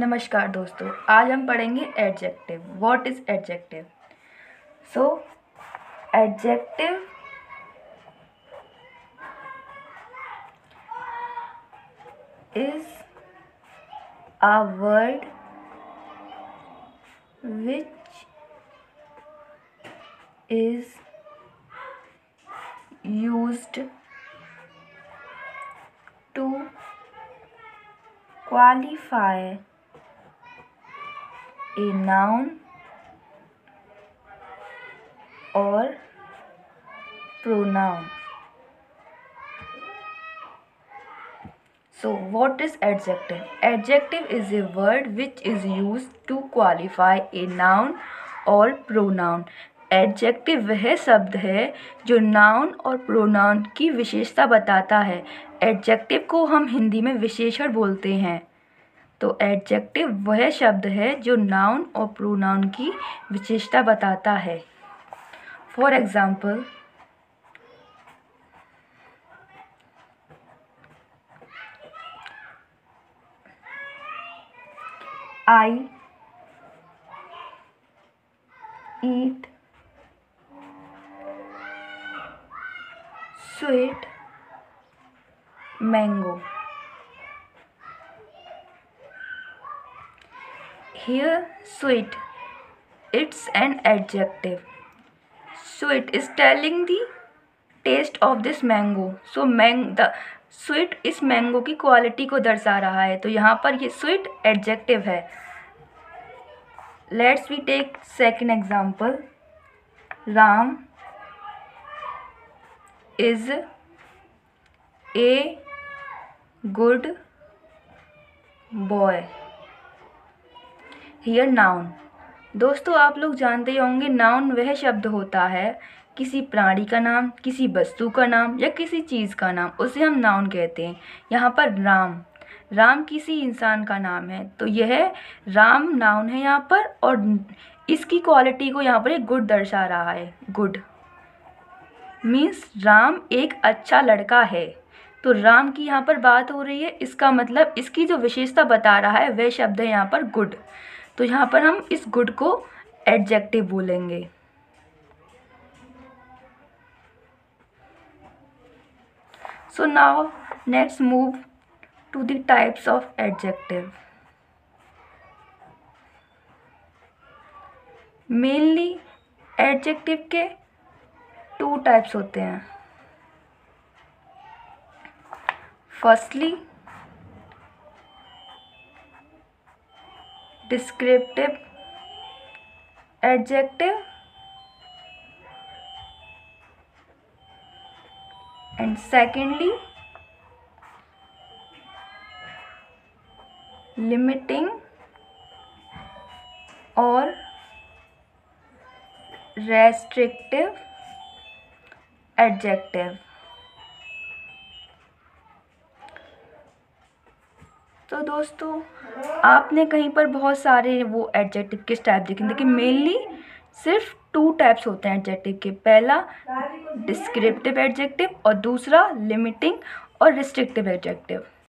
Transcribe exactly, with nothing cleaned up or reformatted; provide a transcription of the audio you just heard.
नमस्कार दोस्तों, आज हम पढ़ेंगे adjective. What is adjective? So adjective is a word which is used to qualify a noun or pronoun. So, what is adjective? Adjective is a word which is used to qualify a noun or pronoun. Adjective वह शब्द है जो noun और pronoun की विशेषता बताता है। Adjective को हम हिंदी में विशेषण बोलते हैं। तो एडजेक्टिव वह शब्द है जो नाउन और प्रोनाउन की विशेषता बताता है। For example, I eat sweet mango. Here, sweet. It's an adjective. Sweet is telling the taste of this mango. So, mang the sweet इस मैंगो की क्वालिटी को दर्शा रहा है। तो यहाँ पर ये sweet adjective है। Let's we take second example. Ram is a good boy. Here noun. दोस्तों, आप लोग जानते ही होंगे नाउन वह शब्द होता है किसी प्राणी का नाम, किसी वस्तु का नाम या किसी चीज़ का नाम, उसे हम नाउन कहते हैं। यहाँ पर राम राम किसी इंसान का नाम है, तो यह राम नाउन है यहाँ पर, और इसकी क्वालिटी को यहाँ पर एक गुड दर्शा रहा है। गुड मीन्स राम एक अच्छा लड़का है। तो राम की यहाँ पर बात हो रही है, इसका मतलब इसकी जो विशेषता बता रहा है वह शब्द है यहाँ पर गुड। तो यहाँ पर हम इस गुड को एडजेक्टिव बोलेंगे। So now let's move to the types of adjective. Mainly adjective के टू टाइप्स होते हैं। Firstly descriptive adjective and secondly limiting और रेस्ट्रिक्टिव एडजेक्टिव। तो दोस्तों, आपने कहीं पर बहुत सारे वो एडजेक्टिव किस टाइप देखें, देखिए मेनली सिर्फ टू टाइप्स होते हैं एडजेक्टिव के। पहला डिस्क्रिप्टिव एडजेक्टिव और दूसरा लिमिटिंग और रिस्ट्रिक्टिव एडजेक्टिव।